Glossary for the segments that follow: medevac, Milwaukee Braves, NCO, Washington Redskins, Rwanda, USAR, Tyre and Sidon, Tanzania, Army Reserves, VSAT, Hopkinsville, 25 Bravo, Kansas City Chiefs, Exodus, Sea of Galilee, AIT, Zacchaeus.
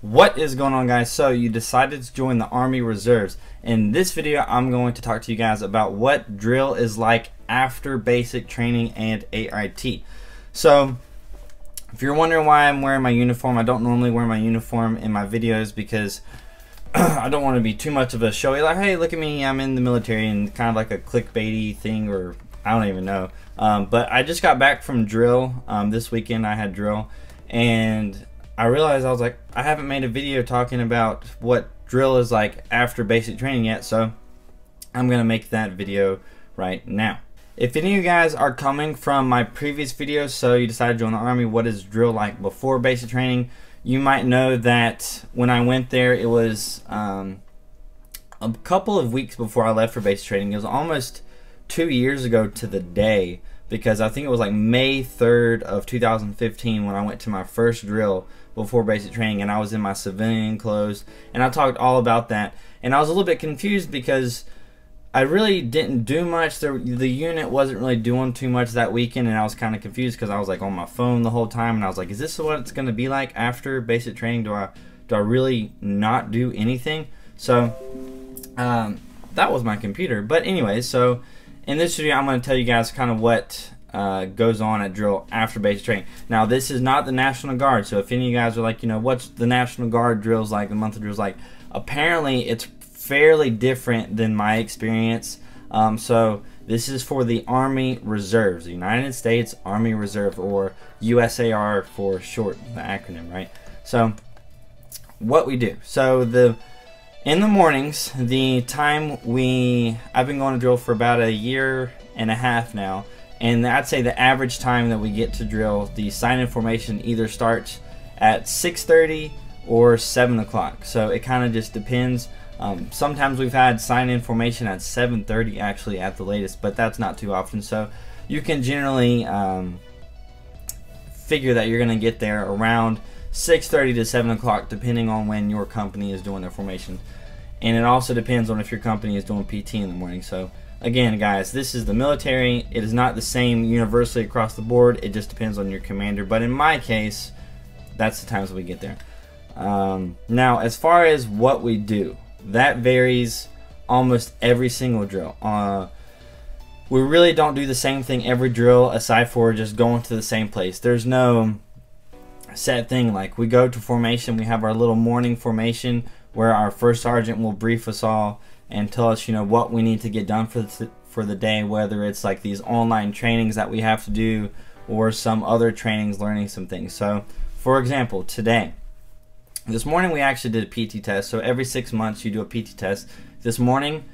What is going on, guys? So you decided to join the Army Reserves. In this video, I'm going to talk to you guys about what drill is like after basic training and AIT. So if you're wondering why I'm wearing my uniform, I don't normally wear my uniform in my videos because I don't want to be too much of a showy, like, hey, look at me, I'm in the military, and kind of like a clickbaity thing, or I don't even know. But I just got back from drill. This weekend I had drill, and I realized I was like, I haven't made a video talking about what drill is like after basic training yet, so I'm gonna make that video right now. If any of you guys are coming from my previous videos, so you decided to join the Army, what is drill like before basic training, you might know that when I went there, it was a couple of weeks before I left for basic training. It was almost 2 years ago to the day, because I think it was like May 3rd of 2015 when I went to my first drill before basic training, and I was in my civilian clothes, and I talked all about that. And I was a little bit confused because I really didn't do much. The unit wasn't really doing too much that weekend, and I was kind of confused because I was like on my phone the whole time, and I was like, is this what it's gonna be like after basic training? Do I really not do anything? So that was my computer. But anyway, so in this video, I'm going to tell you guys kind of what goes on at drill after basic training. Now, this is not the National Guard, so if any of you guys are like, you know, what's the National Guard drills like, the monthly drills like, apparently it's fairly different than my experience. So this is for the Army Reserves, the United States Army Reserve, or USAR for short, the acronym, right? So what we do, so in the mornings, the time I've been going to drill for about a year and a half now, and I'd say the average time that we get to drill, the sign-in formation either starts at 6:30 or 7 o'clock. So it kind of just depends. Sometimes we've had sign-in formation at 7:30 actually at the latest, but that's not too often. So you can generally figure that you're going to get there around 6:30 to 7 o'clock, depending on when your company is doing their formation. And it also depends on if your company is doing PT in the morning. So again, guys, this is the military. It is not the same universally across the board. It just depends on your commander. But in my case, that's the times we get there. Now, as far as what we do, that varies almost every single drill. We really don't do the same thing every drill, aside for just going to the same place. There's no set thing. Like, we go to formation, we have our little morning formation where our first sergeant will brief us all and tell us, you know, what we need to get done for the day, whether it's like these online trainings that we have to do or some other trainings, learning some things. So for example, today, this morning, we actually did a PT test. So every 6 months you do a PT test. This morning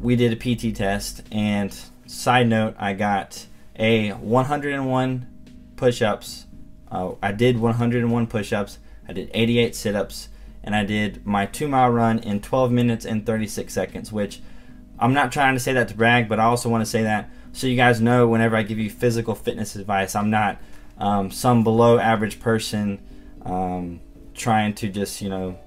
we did a PT test, and side note, I got a 101 push-ups. I did 101 push-ups, I did 88 sit-ups, and I did my 2-mile run in 12 minutes and 36 seconds, which I'm not trying to say that to brag, but I also want to say that so you guys know whenever I give you physical fitness advice, I'm not some below average person trying to just, you know,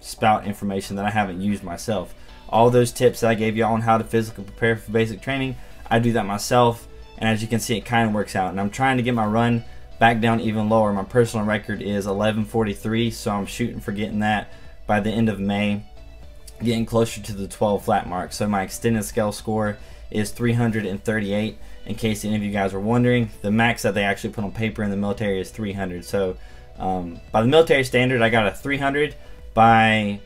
spout information that I haven't used myself. All those tips that I gave y'all on how to physically prepare for basic training, I do that myself, and as you can see, it kind of works out. And I'm trying to get my run back down even lower. My personal record is 11:43, so I'm shooting for getting that by the end of May, getting closer to the 12 flat mark. So my extended scale score is 338. In case any of you guys are wondering, the max that they actually put on paper in the military is 300. So by the military standard, I got a 300. By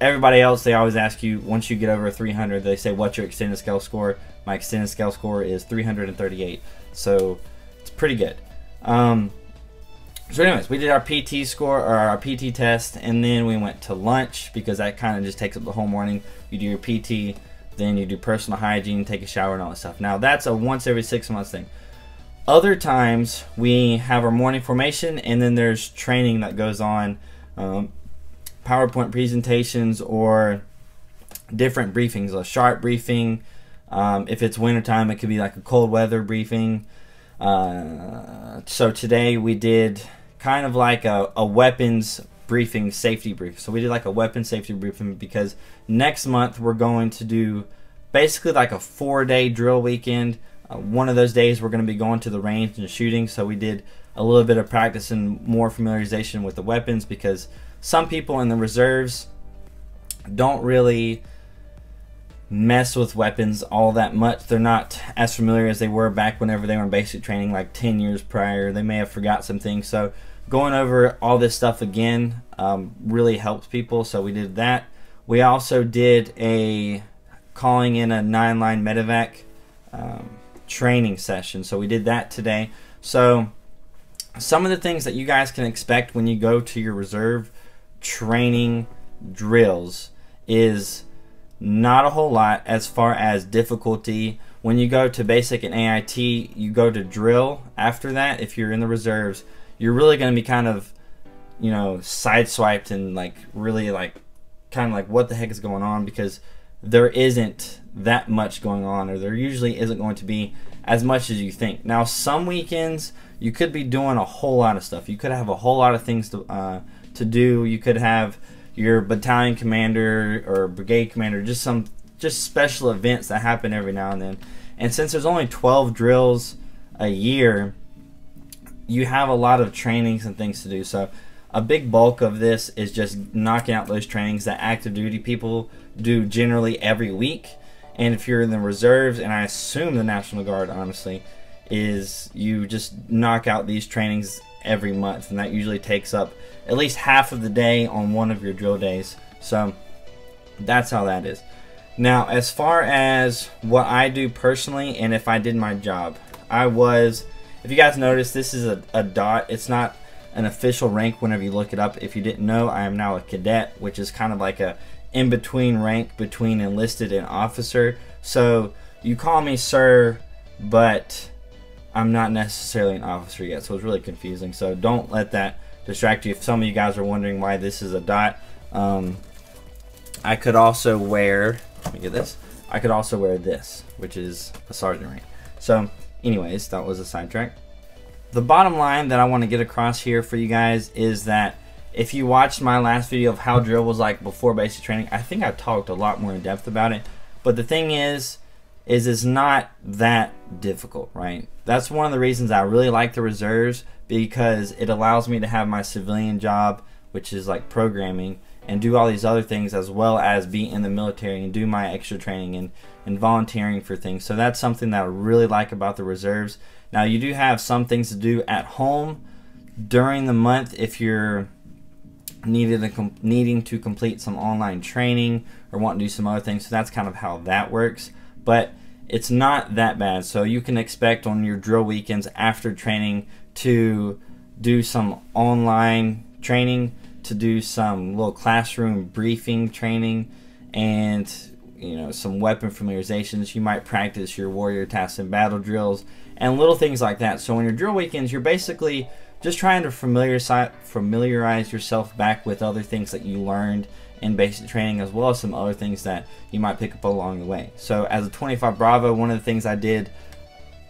everybody else, they always ask you, once you get over a 300, they say, what's your extended scale score? My extended scale score is 338. So it's pretty good. So anyways, we did our PT score, or our PT test, and then we went to lunch because that kind of just takes up the whole morning. You do your PT, then you do personal hygiene, take a shower, and all that stuff. Now, that's a once every 6 months thing. Other times we have our morning formation, and then there's training that goes on, PowerPoint presentations or different briefings, a sharp briefing. If it's wintertime, it could be like a cold weather briefing. So today we did kind of like a weapons briefing, safety brief. So we did like a weapons safety briefing because next month we're going to do basically like a 4-day drill weekend. One of those days we're going to be going to the range and shooting. So we did a little bit of practice and more familiarization with the weapons, because some people in the reserves don't really mess with weapons all that much. They're not as familiar as they were back whenever they were in basic training like 10 years prior. They may have forgot some things. So going over all this stuff again really helps people. So we did that. We also did a calling in a 9-line medevac training session. So we did that today. So some of the things that you guys can expect when you go to your reserve training drills is not a whole lot as far as difficulty. When you go to basic and AIT, you go to drill after that. If you're in the reserves, you're really going to be kind of, you know, sideswiped and like really like kind of like what the heck is going on, because there isn't that much going on, or there usually isn't going to be as much as you think. Now some weekends you could be doing a whole lot of stuff. You could have a whole lot of things to do. You could have your battalion commander or brigade commander, just special events that happen every now and then. And since there's only 12 drills a year, you have a lot of trainings and things to do. So a big bulk of this is just knocking out those trainings that active duty people do generally every week. And if you're in the reserves, and I assume the National Guard, honestly, is you just knock out these trainings every month, and that usually takes up at least half of the day on one of your drill days. So that's how that is. Now as far as what I do personally, and if I did my job, I was, if you guys notice, this is a dot. It's not an official rank whenever you look it up. If you didn't know, I am now a cadet, which is kind of like a in-between rank between enlisted and officer. So you call me sir, but I'm not necessarily an officer yet, so it's really confusing. So don't let that distract you. If some of you guys are wondering why this is a dot, I could also wear, let me get this, I could also wear this, which is a sergeant rank. So anyways, that was a sidetrack. The bottom line that I want to get across here for you guys is that if you watched my last video of how drill was like before basic training, I think I talked a lot more in depth about it. But the thing is it's not that difficult, right? That's one of the reasons I really like the reserves, because it allows me to have my civilian job, which is like programming, and do all these other things, as well as be in the military and do my extra training and volunteering for things. So that's something that I really like about the reserves. Now you do have some things to do at home during the month if you're needing to complete some online training or want to do some other things. So that's kind of how that works. But it's not that bad. So you can expect on your drill weekends after training to do some online training, to do some little classroom briefing training, and you know, some weapon familiarizations. You might practice your warrior tasks and battle drills and little things like that. So on your drill weekends, you're basically just trying to familiarize yourself back with other things that you learned in basic training, as well as some other things that you might pick up along the way. So as a 25 Bravo, one of the things I did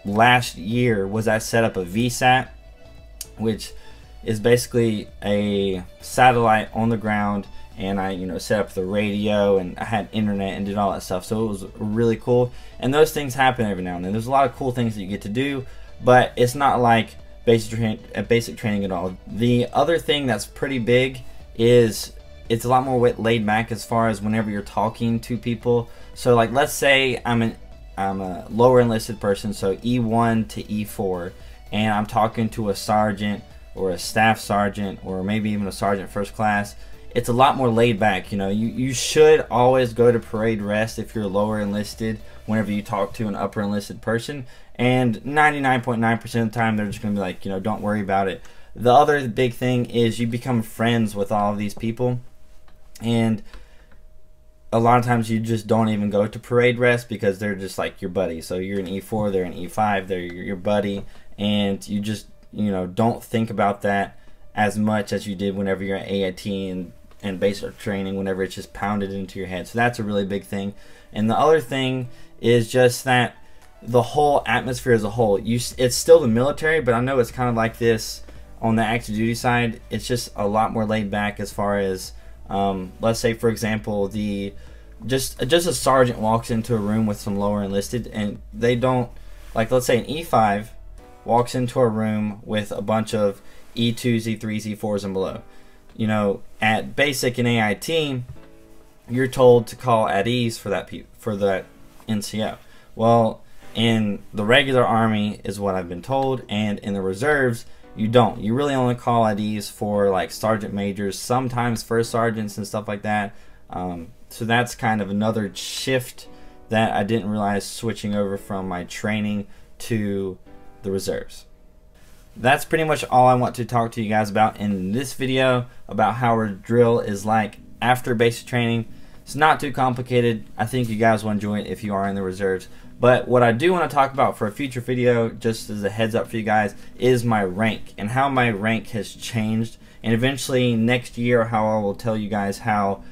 last year was I set up a VSAT, which is basically a satellite on the ground, and I, you know, set up the radio, and I had internet and did all that stuff. So it was really cool, and those things happen every now and then. There's a lot of cool things that you get to do, but it's not like basic training at all. The other thing that's pretty big is it's a lot more laid back as far as whenever you're talking to people. So like, let's say I'm a lower enlisted person, so E1 to E4, and I'm talking to a sergeant or a staff sergeant or maybe even a sergeant first class. It's a lot more laid back. You know, you should always go to parade rest if you're lower enlisted whenever you talk to an upper enlisted person, and 99.9% of the time they're just gonna be like, you know, don't worry about it. The other big thing is you become friends with all of these people, and a lot of times you just don't even go to parade rest because they're just like your buddy. So you're an E4, they're an E5, they're your buddy, and you just, you know, don't think about that as much as you did whenever you're at AIT and basic training, whenever it's just pounded into your head. So that's a really big thing. And the other thing is just that the whole atmosphere as a whole, it's still the military, but I know it's kind of like this on the active duty side. It's just a lot more laid back as far as, let's say for example, just a sergeant walks into a room with some lower enlisted, and they don't, like let's say an E5, walks into a room with a bunch of E2s, E3s, E4s, and below. You know, at basic and AIT, you're told to call at ease for that NCO. Well, in the regular Army is what I've been told, and in the reserves, you don't. You really only call at ease for like sergeant majors, sometimes first sergeants and stuff like that. So that's kind of another shift that I didn't realize switching over from my training to the reserves. That's pretty much all I want to talk to you guys about in this video, about how our drill is like after basic training. It's not too complicated. I think you guys will enjoy it if you are in the reserves. But what I do want to talk about for a future video, just as a heads up for you guys, is my rank and how my rank has changed, and eventually next year how I will tell you guys how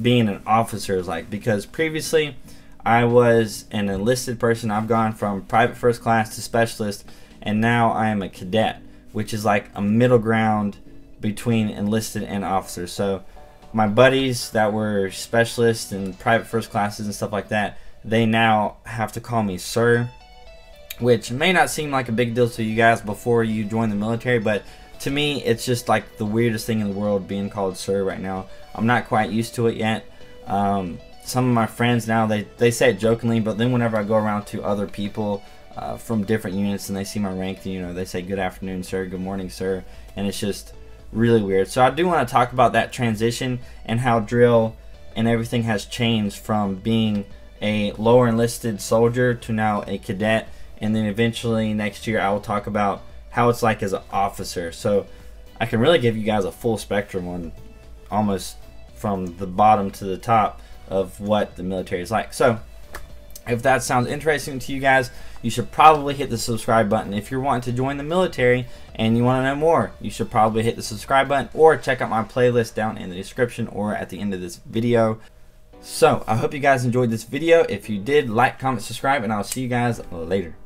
being an officer is like, because previously I was an enlisted person. I've gone from private first class to specialist, and now I am a cadet, which is like a middle ground between enlisted and officer. So my buddies that were specialists and private first classes and stuff like that, they now have to call me sir, which may not seem like a big deal to you guys before you join the military, but to me it's just like the weirdest thing in the world being called sir right now. I'm not quite used to it yet. Some of my friends now, they say it jokingly, but then whenever I go around to other people from different units and they see my rank, you know, they say good afternoon sir, good morning sir, and it's just really weird. So I do want to talk about that transition and how drill and everything has changed from being a lower enlisted soldier to now a cadet, and then eventually next year I will talk about how it's like as an officer. So I can really give you guys a full spectrum on almost from the bottom to the top of what the military is like. So if that sounds interesting to you guys, you should probably hit the subscribe button. If you're wanting to join the military and you want to know more, you should probably hit the subscribe button or check out my playlist down in the description or at the end of this video. So I hope you guys enjoyed this video. If you did, like, comment, subscribe, and I'll see you guys later.